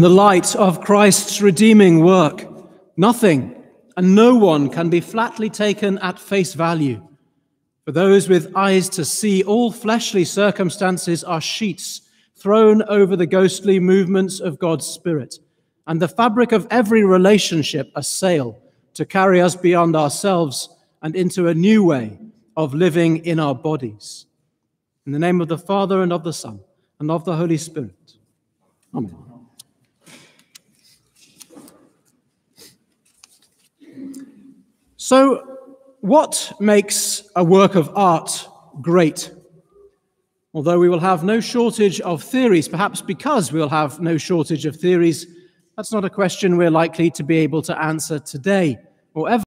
In the light of Christ's redeeming work, nothing and no one can be flatly taken at face value. For those with eyes to see, all fleshly circumstances are sheets thrown over the ghostly movements of God's Spirit, and the fabric of every relationship a sail to carry us beyond ourselves and into a new way of living in our bodies. In the name of the Father, and of the Son, and of the Holy Spirit. Amen. So, what makes a work of art great? Although we will have no shortage of theories, perhaps because we'll have no shortage of theories, that's not a question we're likely to be able to answer today or ever.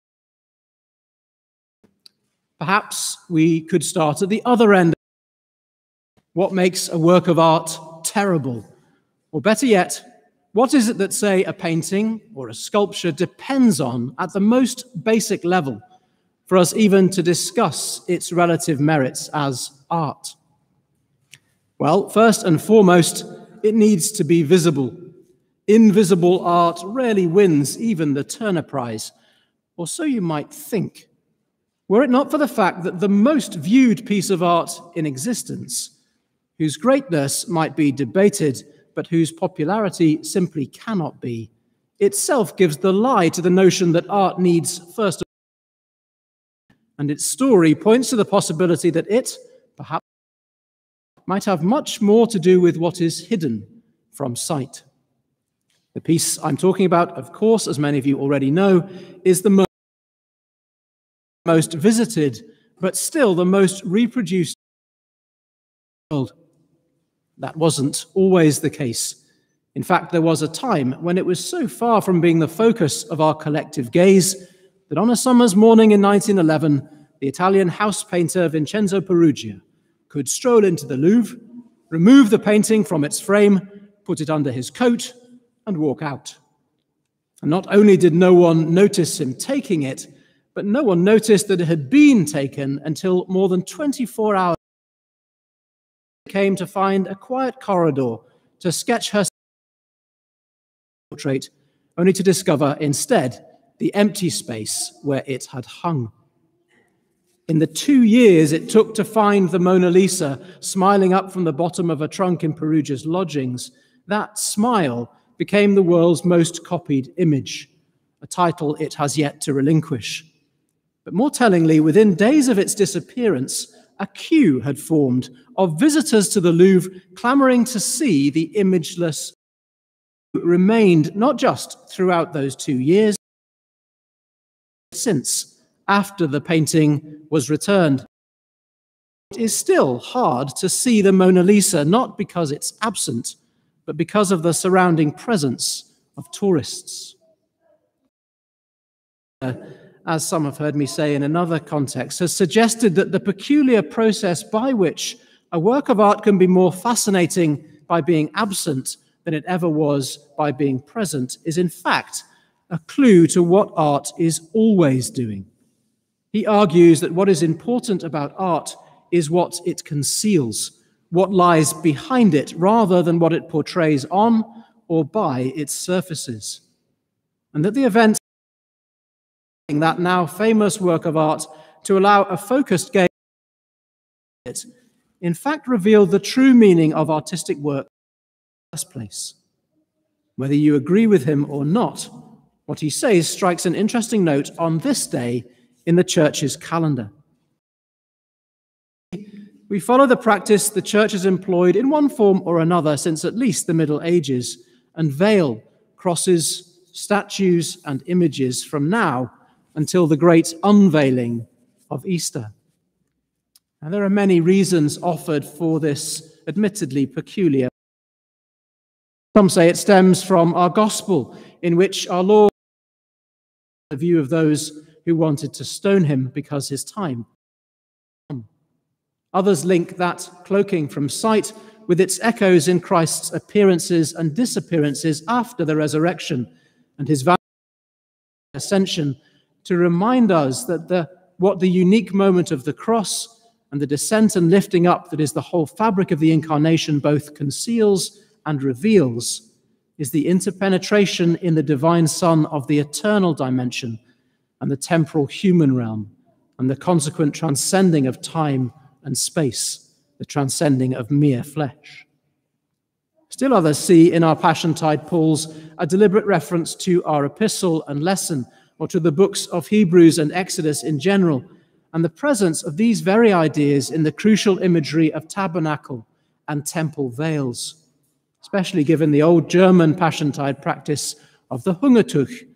Perhaps we could start at the other end. What makes a work of art terrible? Or better yet, what is it that, say, a painting or a sculpture depends on at the most basic level for us even to discuss its relative merits as art? Well, first and foremost, it needs to be visible. Invisible art rarely wins even the Turner Prize, or so you might think, were it not for the fact that the most viewed piece of art in existence, whose greatness might be debated, but whose popularity simply cannot be, itself gives the lie to the notion that art needs first of all, and its story points to the possibility that it, perhaps, might have much more to do with what is hidden from sight. The piece I'm talking about, of course, as many of you already know, is the most visited, but still the most reproduced in the world. That wasn't always the case. In fact, there was a time when it was so far from being the focus of our collective gaze that on a summer's morning in 1911, the Italian house painter Vincenzo Perugia could stroll into the Louvre, remove the painting from its frame, put it under his coat, and walk out. And not only did no one notice him taking it, but no one noticed that it had been taken until more than 24 hours came to find a quiet corridor to sketch her portrait, only to discover instead the empty space where it had hung. In the 2 years it took to find the Mona Lisa smiling up from the bottom of a trunk in Perugia's lodgings, that smile became the world's most copied image, a title it has yet to relinquish. But more tellingly, within days of its disappearance, a queue had formed of visitors to the Louvre clamoring to see the imageless. It remained not just throughout those 2 years, but since, after the painting was returned. It is still hard to see the Mona Lisa, not because it's absent, but because of the surrounding presence of tourists. As some have heard me say in another context, has suggested that the peculiar process by which a work of art can be more fascinating by being absent than it ever was by being present is in fact a clue to what art is always doing. He argues that what is important about art is what it conceals, what lies behind it, rather than what it portrays on or by its surfaces. And that the events that now famous work of art to allow a focused gaze in fact revealed the true meaning of artistic work in the first place. Whether you agree with him or not, what he says strikes an interesting note on this day in the Church's calendar. We follow the practice the Church has employed in one form or another since at least the Middle Ages, and veil crosses, statues, and images from now until the great unveiling of Easter. And there are many reasons offered for this admittedly peculiar. Some say it stems from our gospel, in which our Lord took the view of those who wanted to stone him because his time. Others link that cloaking from sight with its echoes in Christ's appearances and disappearances after the resurrection and his ascension to remind us that what the unique moment of the cross and the descent and lifting up that is the whole fabric of the incarnation both conceals and reveals is the interpenetration in the divine Son of the eternal dimension and the temporal human realm, and the consequent transcending of time and space, the transcending of mere flesh. Still others see in our Passion-Tide Pauls a deliberate reference to our epistle and lesson, or to the books of Hebrews and Exodus in general, and the presence of these very ideas in the crucial imagery of tabernacle and temple veils, especially given the old German Passion-Tide practice of the Hungertuch,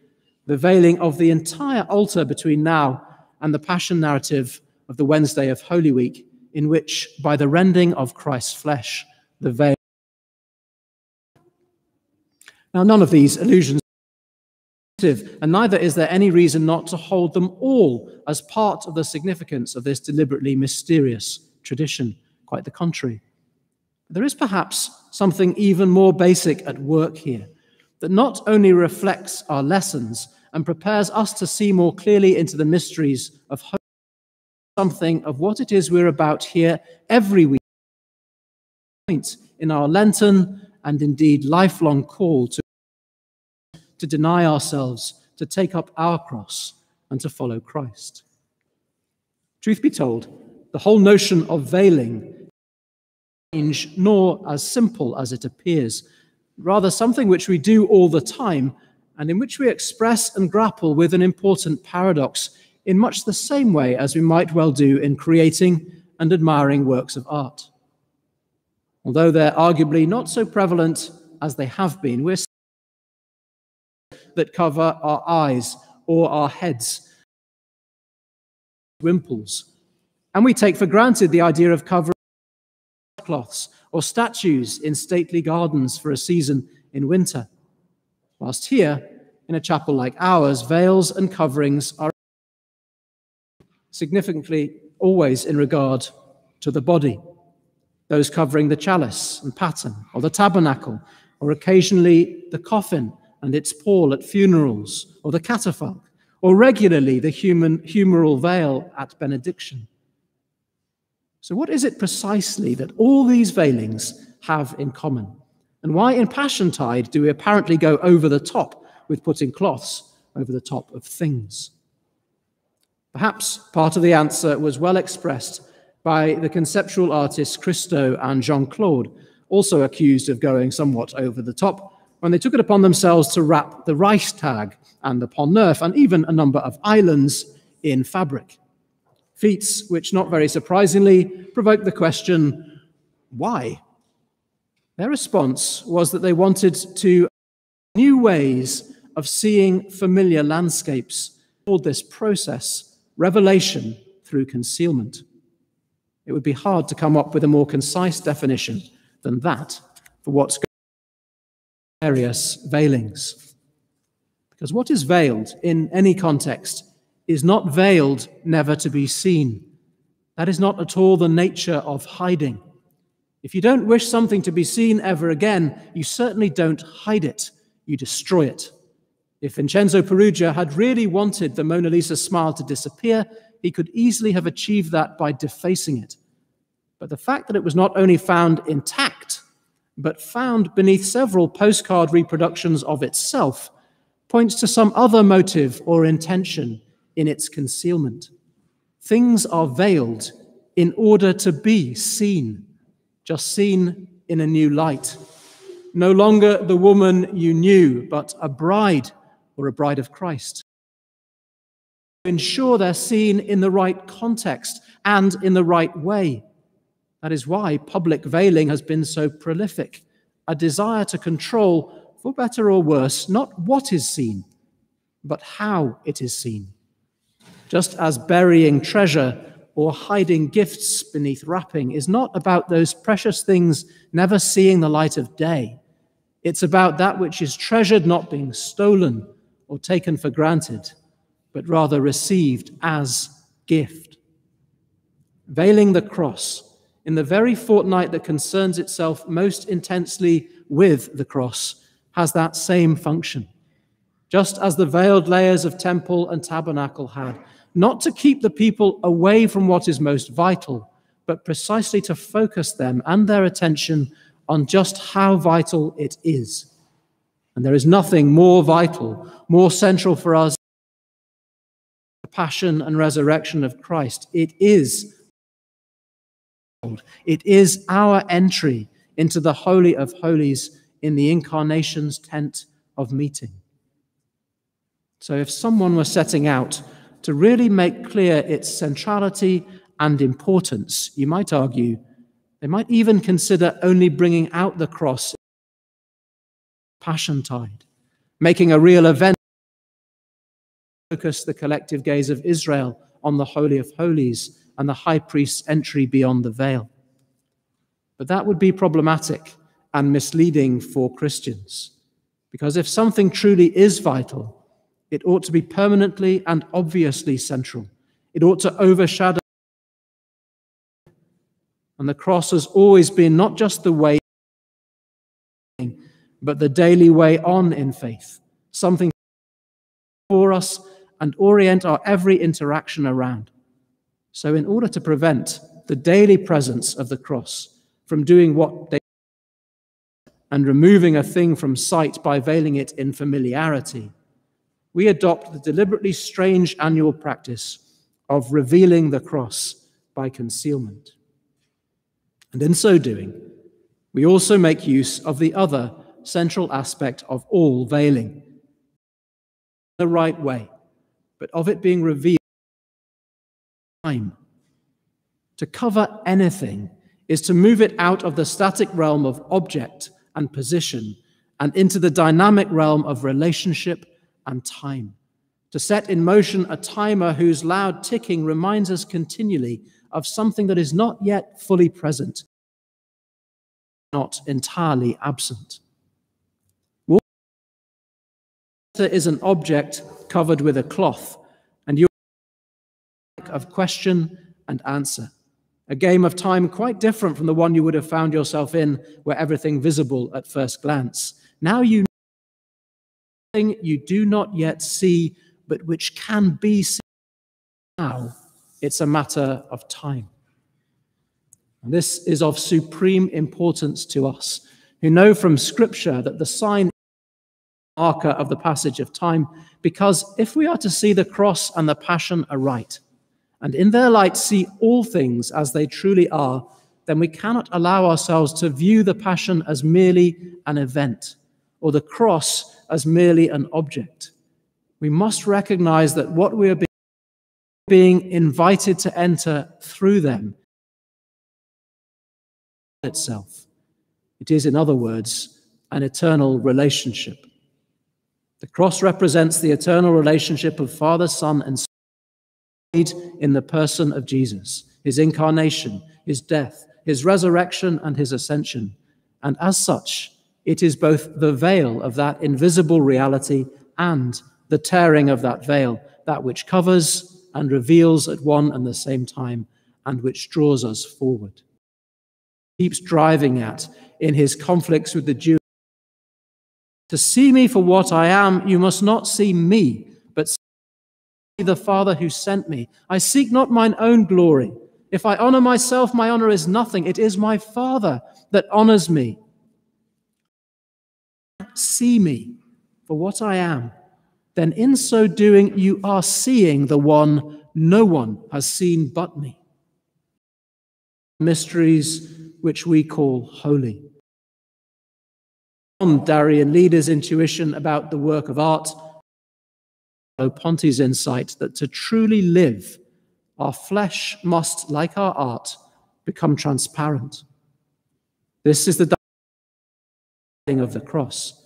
the veiling of the entire altar between now and the Passion narrative of the Wednesday of Holy Week, in which, by the rending of Christ's flesh, the veil. Now, none of these allusions are positive, and neither is there any reason not to hold them all as part of the significance of this deliberately mysterious tradition. Quite the contrary. There is perhaps something even more basic at work here, that not only reflects our lessons and prepares us to see more clearly into the mysteries of hope, something of what it is we're about here every week in our Lenten and indeed lifelong call to deny ourselves, to take up our cross, and to follow Christ. Truth be told, the whole notion of veiling is nor as simple as it appears, rather something which we do all the time, and in which we express and grapple with an important paradox in much the same way as we might well do in creating and admiring works of art. Although they're arguably not so prevalent as they have been, we're that cover our eyes or our heads, wimples, and we take for granted the idea of covering cloths or statues in stately gardens for a season in winter. Whilst here, in a chapel like ours, veils and coverings are significantly always in regard to the body, those covering the chalice and paten, or the tabernacle, or occasionally the coffin and its pall at funerals, or the catafalque, or regularly the humeral veil at benediction. So what is it precisely that all these veilings have in common? And why in Passiontide do we apparently go over the top with putting cloths over the top of things? Perhaps part of the answer was well expressed by the conceptual artists Christo and Jean-Claude, also accused of going somewhat over the top, when they took it upon themselves to wrap the Reichstag and the Pont Neuf and even a number of islands in fabric. Feats which, not very surprisingly, provoked the question, why? Their response was that they wanted to new ways of seeing familiar landscapes, called this process revelation through concealment. It would be hard to come up with a more concise definition than that for what's going on in various veilings. Because what is veiled in any context is not veiled never to be seen. That is not at all the nature of hiding. If you don't wish something to be seen ever again, you certainly don't hide it, you destroy it. If Vincenzo Perugia had really wanted the Mona Lisa smile to disappear, he could easily have achieved that by defacing it. But the fact that it was not only found intact, but found beneath several postcard reproductions of itself, points to some other motive or intention in its concealment. Things are veiled in order to be seen, just seen in a new light. No longer the woman you knew, but a bride or a bride of Christ. Ensure they're seen in the right context and in the right way. That is why public veiling has been so prolific, a desire to control, for better or worse, not what is seen, but how it is seen. Just as burying treasure or hiding gifts beneath wrapping is not about those precious things never seeing the light of day. It's about that which is treasured not being stolen or taken for granted, but rather received as gift. Veiling the cross in the very fortnight that concerns itself most intensely with the cross has that same function, just as the veiled layers of temple and tabernacle had. Not to keep the people away from what is most vital, but precisely to focus them and their attention on just how vital it is, And there is nothing more vital, more central for us, the passion and resurrection of Christ. It is our entry into the Holy of Holies in the Incarnation's tent of meeting. So if someone were setting out to really make clear its centrality and importance, you might argue they might even consider only bringing out the cross Passion Tide, making a real event, focus the collective gaze of Israel on the Holy of Holies and the high priest's entry beyond the veil. But that would be problematic and misleading for Christians, because if something truly is vital, it ought to be permanently and obviously central. It ought to overshadow. And the cross has always been not just the way, but the daily way on in faith, something for us and orient our every interaction around. So in order to prevent the daily presence of the cross from doing what they and removing a thing from sight by veiling it in familiarity, we adopt the deliberately strange annual practice of revealing the cross by concealment. And in so doing, we also make use of the other central aspect of all veiling, the right way, but of it being revealed in time. To cover anything is to move it out of the static realm of object and position and into the dynamic realm of relationship and time. To set in motion a timer whose loud ticking reminds us continually of something that is not yet fully present, not entirely absent. Water is an object covered with a cloth, and you of question and answer, a game of time quite different from the one you would have found yourself in, where everything visible at first glance. Now you know something you do not yet see, but which can be seen now. It's a matter of time. And this is of supreme importance to us, who know from Scripture that the sign is the marker of the passage of time, because if we are to see the cross and the passion aright, and in their light see all things as they truly are, then we cannot allow ourselves to view the passion as merely an event, or the cross as merely an object. We must recognize that what we are being invited to enter through them itself. It is, in other words, an eternal relationship. The cross represents the eternal relationship of Father, Son, and Spirit in the person of Jesus, his incarnation, his death, his resurrection, and his ascension. And as such, it is both the veil of that invisible reality and the tearing of that veil, that which covers and reveals at one and the same time, and which draws us forward. He keeps driving at in his conflicts with the Jews. To see me for what I am, you must not see me, but see the Father who sent me. I seek not mine own glory. If I honor myself, my honor is nothing. It is my Father that honors me. See me for what I am. Then in so doing, you are seeing the one no one has seen but me. Mysteries which we call holy. From Darian Leader's intuition about the work of art, Ponti's insight that to truly live, our flesh must, like our art, become transparent. This is the thing of the cross.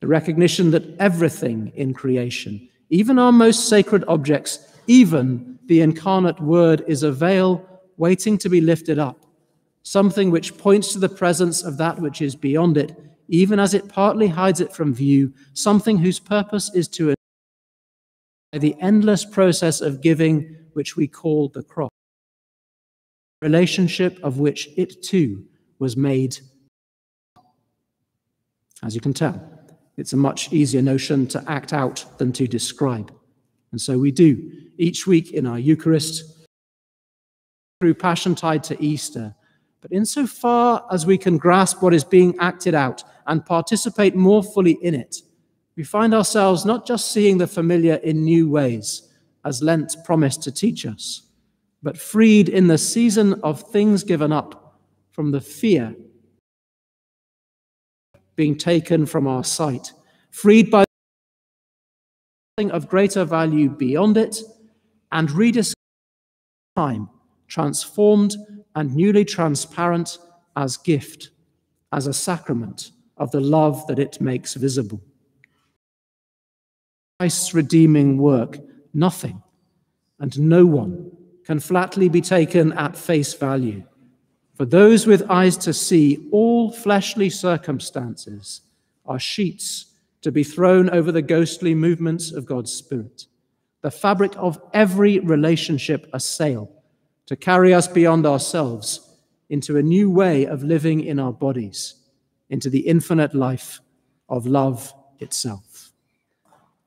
The recognition that everything in creation, even our most sacred objects, even the incarnate Word, is a veil waiting to be lifted up, something which points to the presence of that which is beyond it, even as it partly hides it from view, something whose purpose is to the endless process of giving which we call the cross, a relationship of which it too was made. As you can tell, it's a much easier notion to act out than to describe. And so we do, each week in our Eucharist, through Passion Tide to Easter. But insofar as we can grasp what is being acted out and participate more fully in it, we find ourselves not just seeing the familiar in new ways, as Lent promised to teach us, but freed in the season of things given up from the fear being taken from our sight, freed by something of greater value beyond it, and rediscovering time, transformed and newly transparent as gift, as a sacrament of the love that it makes visible. Christ's redeeming work, nothing and no one can flatly be taken at face value. For those with eyes to see, all fleshly circumstances are sheets to be thrown over the ghostly movements of God's Spirit, the fabric of every relationship a sail, to carry us beyond ourselves into a new way of living in our bodies, into the infinite life of love itself.